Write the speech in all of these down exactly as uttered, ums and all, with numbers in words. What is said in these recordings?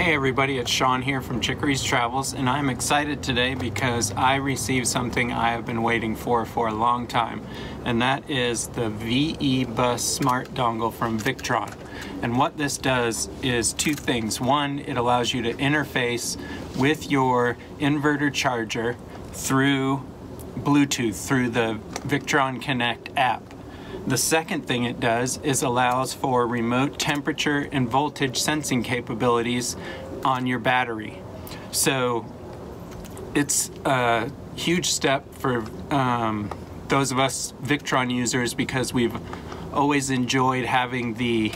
Hey everybody, it's Sean here from Chickery's Travels, and I'm excited today because I received something I have been waiting for for a long time, and that is the V E Bus Smart Dongle from Victron. And what this does is two things. One, it allows you to interface with your inverter charger through Bluetooth, through the Victron Connect app. The second thing it does is allows for remote temperature and voltage sensing capabilities on your battery. So it's a huge step for um, those of us Victron users, because we've always enjoyed having the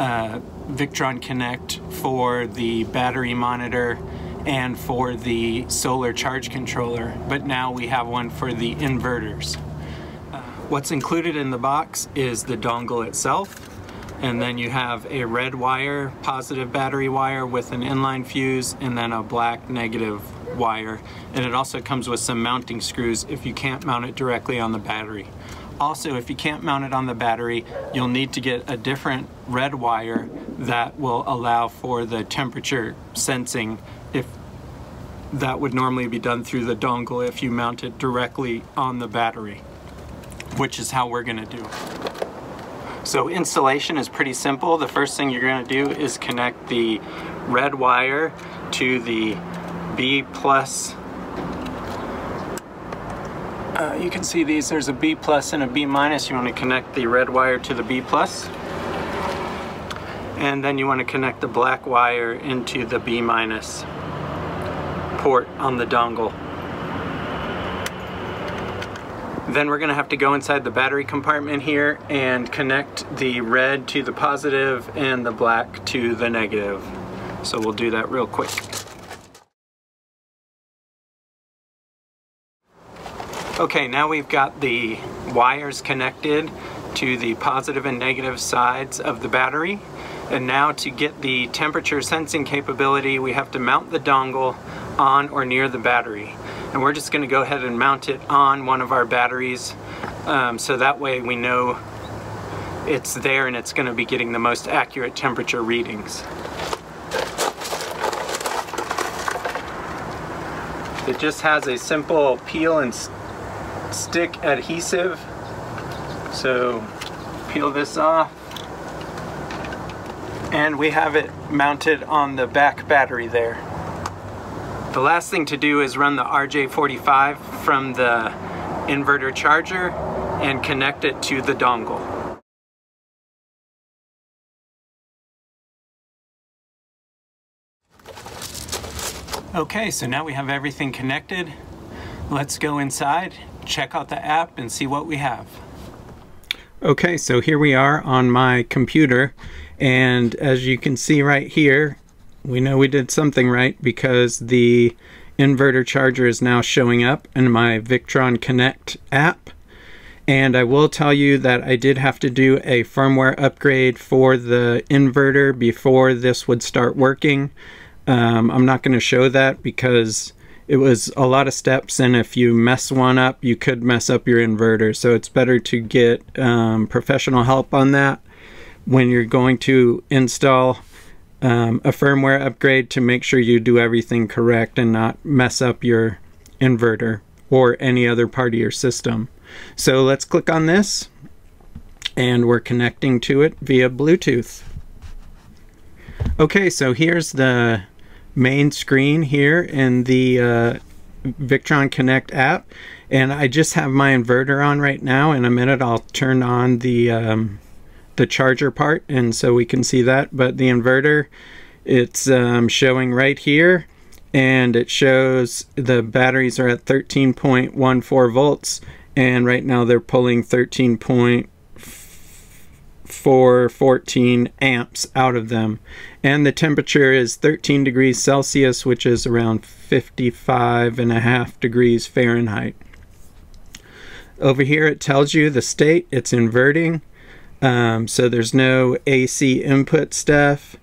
uh, Victron Connect for the battery monitor and for the solar charge controller, but now we have one for the inverters. What's included in the box is the dongle itself, and then you have a red wire, positive battery wire with an inline fuse, and then a black negative wire. And it also comes with some mounting screws if you can't mount it directly on the battery. Also, if you can't mount it on the battery, you'll need to get a different red wire that will allow for the temperature sensing. If that would normally be done through the dongle if you mount it directly on the battery, which is how we're gonna do it. So installation is pretty simple. The first thing you're gonna do is connect the red wire to the B plus. Uh, you can see these, there's a B plus and a B minus. You wanna connect the red wire to the B plus. And then you wanna connect the black wire into the B minus port on the dongle. Then we're gonna have to go inside the battery compartment here and connect the red to the positive and the black to the negative. So we'll do that real quick. Okay, now we've got the wires connected to the positive and negative sides of the battery. And now to get the temperature sensing capability, we have to mount the dongle on or near the battery. And we're just gonna go ahead and mount it on one of our batteries, um, so that way we know it's there and it's gonna be getting the most accurate temperature readings. It just has a simple peel and stick adhesive. So peel this off. And we have it mounted on the back battery there. The last thing to do is run the R J forty-five from the inverter charger and connect it to the dongle. Okay, so now we have everything connected. Let's go inside, check out the app, and see what we have. Okay, so here we are on my computer, and as you can see right here, we know we did something right because the inverter charger is now showing up in my Victron Connect app. And I will tell you that I did have to do a firmware upgrade for the inverter before this would start working. Um, I'm not going to show that because it was a lot of steps, and if you mess one up, you could mess up your inverter. So it's better to get um, professional help on that when you're going to install Um, a firmware upgrade, to make sure you do everything correct and not mess up your inverter or any other part of your system. So let's click on this, and we're connecting to it via Bluetooth. Okay, so here's the main screen here in the uh, Victron Connect app, and I just have my inverter on right now. In a minute I'll turn on the um, the charger part, and so we can see that. But the inverter, it's um, showing right here, and it shows the batteries are at thirteen point one four volts, and right now they're pulling thirteen point four one four amps out of them, and the temperature is thirteen degrees Celsius, which is around fifty-five and a half degrees Fahrenheit. Over here it tells you the state it's inverting. Um, so there's no A C input stuff.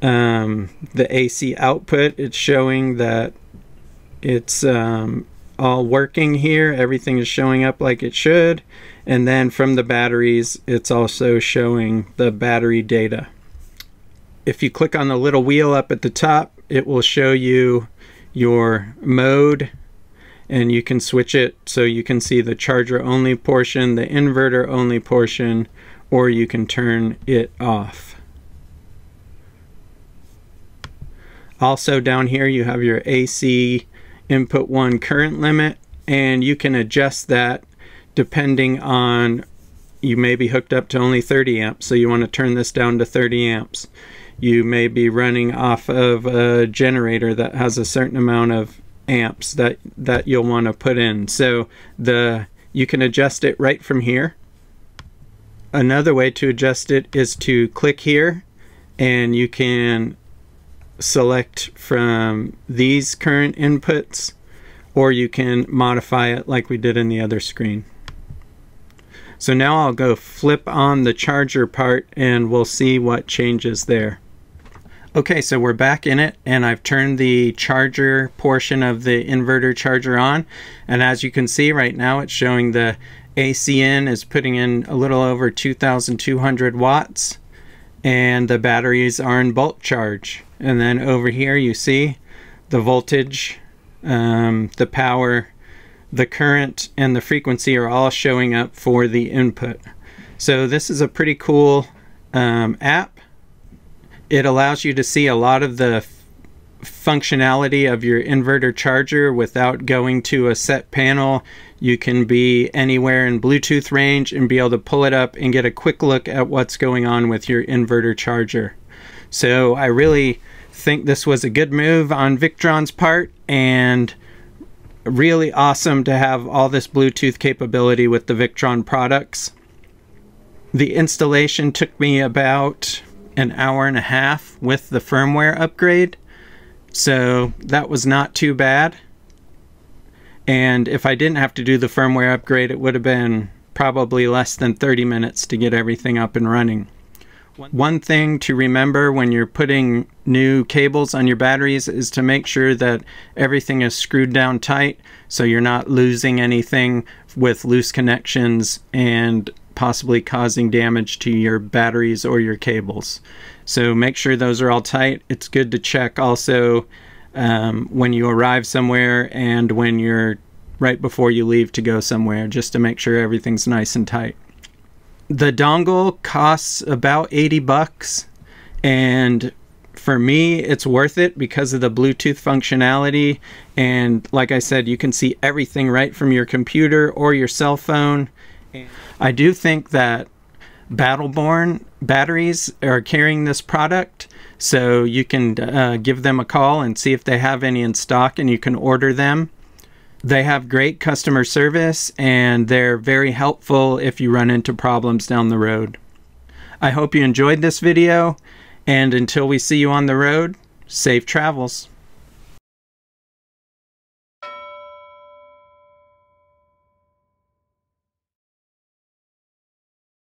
Um, the A C output, it's showing that it's um, all working here. Everything is showing up like it should. And then from the batteries, it's also showing the battery data. if you click on the little wheel up at the top, it will show you your mode, and you can switch it so you can see the charger only portion, the inverter only portion, or you can turn it off. Also down here you have your A C input one current limit, and you can adjust that depending on, you may be hooked up to only thirty amps, so you want to turn this down to thirty amps. You may be running off of a generator that has a certain amount of amps that that you'll want to put in, so the you can adjust it right from here. Another way to adjust it is to click here, and you can select from these current inputs, or you can modify it like we did in the other screen. So now I'll go flip on the charger part and we'll see what changes there. Okay, so we're back in it, and I've turned the charger portion of the inverter charger on, and as you can see right now it's showing the A C in is putting in a little over two thousand two hundred watts, and the batteries are in bulk charge. And then over here you see the voltage, um, the power, the current, and the frequency are all showing up for the input. So this is a pretty cool um, app. It allows you to see a lot of the functionality of your inverter charger without going to a set panel. You can be anywhere in Bluetooth range and be able to pull it up and get a quick look at what's going on with your inverter charger. So I really think this was a good move on Victron's part, and really awesome to have all this Bluetooth capability with the Victron products. The installation took me about an hour and a half with the firmware upgrade, so that was not too bad. And if I didn't have to do the firmware upgrade, it would have been probably less than thirty minutes to get everything up and running. One thing to remember when you're putting new cables on your batteries is to make sure that everything is screwed down tight, so you're not losing anything with loose connections and possibly causing damage to your batteries or your cables. So make sure those are all tight. It's good to check also um, when you arrive somewhere and when you're right before you leave to go somewhere, just to make sure everything's nice and tight. The dongle costs about eighty bucks, and for me it's worth it because of the Bluetooth functionality, and like I said, you can see everything right from your computer or your cell phone. I do think that Battle Born Batteries are carrying this product, so you can uh, give them a call and see if they have any in stock, and you can order them. They have great customer service, and they're very helpful if you run into problems down the road. I hope you enjoyed this video, and until we see you on the road, safe travels.